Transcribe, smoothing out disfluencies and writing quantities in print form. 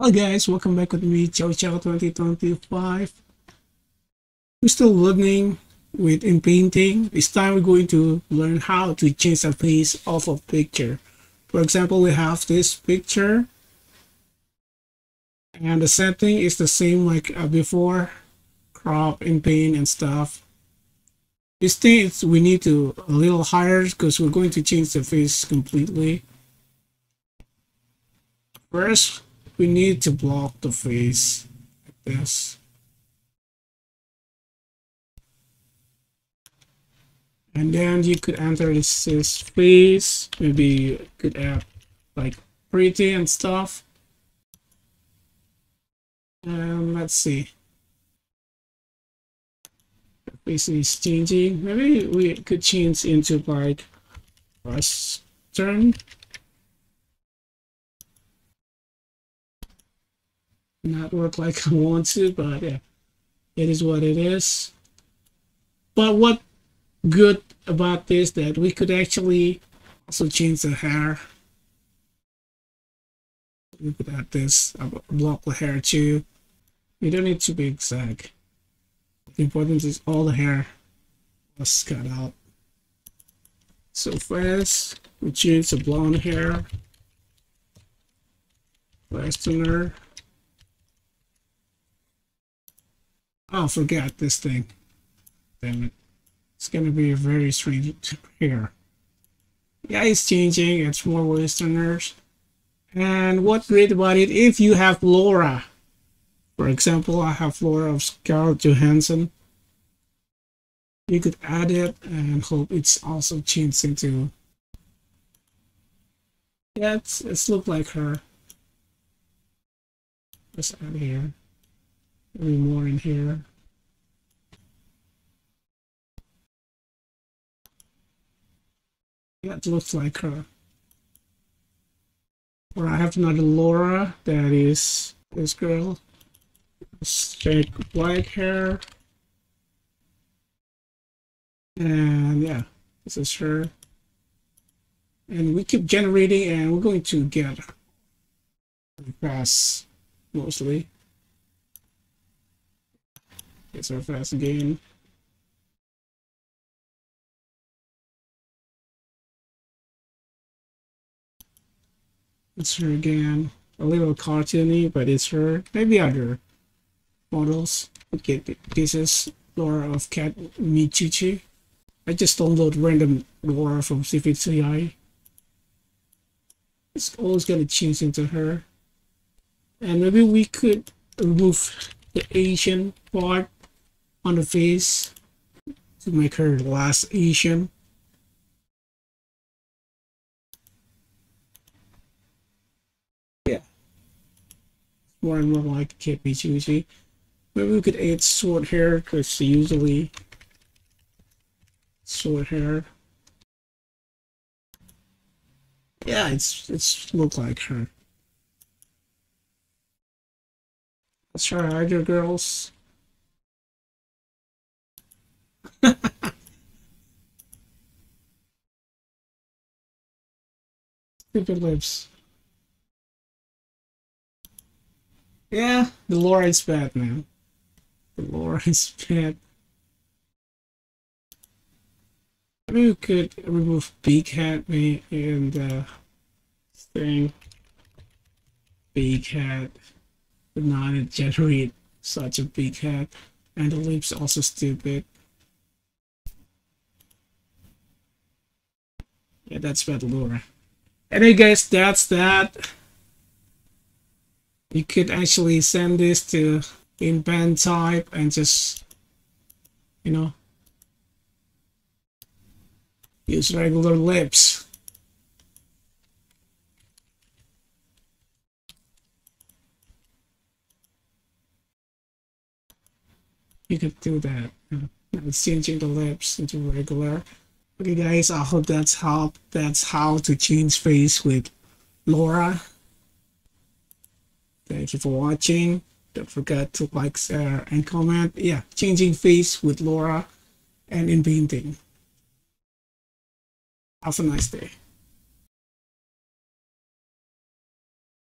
Hi guys, welcome back with me, CaoCao2025. We're still learning within painting. This time we're going to learn how to change the face of a picture. For example, we have this picture and the setting is the same like before, crop and paint and stuff. These things we need to a little higher because we're going to change the face completely. First, we need to block the face like this, and then you could enter this face. Maybe you could add like pretty and stuff. And let's see, the face is changing. Maybe we could change into like Western. Not work like I want to, but yeah, it is what it is. But what good about this that we could actually also change the hair. We could add this block the hair too. You don't need to be exact. The important is all the hair was cut out. So first we choose the blonde hair, Westerner. Oh, forgot this thing. Damn it. It's gonna be a very strange here. Yeah, it's changing. It's more Westerners. And what's great about it, if you have LoRA. For example, I have LoRA of Scarlett Johansson. You could add it and hope it's also changed into. Yeah, it's look like her. Let's add here. Maybe more in here. Yeah, it looks like her. Or I have another LoRA that is this girl. Straight white hair. And yeah, this is her. And we keep generating and we're going to get grass mostly. It's our fast game. It's her again. A little cartoony, but it's her. Maybe other models. Okay, this is LoRA of Cat Michichi. I just download random LoRA from Civitai. It's always gonna change into her. And maybe we could remove the Asian part on the face to make her less Asian. Yeah, more and more like Cat Michichi. Maybe we could add short hair because usually short hair. Yeah, it's look like her. Let's try other girls. Stupid lips. Yeah, the LoRA is bad, man. The LoRA is bad. Maybe we could remove big head and this thing. Big head. But not it generate such a big head. And the lips also stupid. Yeah, that's bad LoRA. Anyway guys, that's that. You could actually send this to InPen type and just, you know, use regular lips. You could do that. Now it's changing the lips into regular. Okay guys, I hope that's how to change face with LoRA. Thank you for watching. Don't forget to like, share and comment. Yeah, changing face with LoRA and in painting. Have a nice day.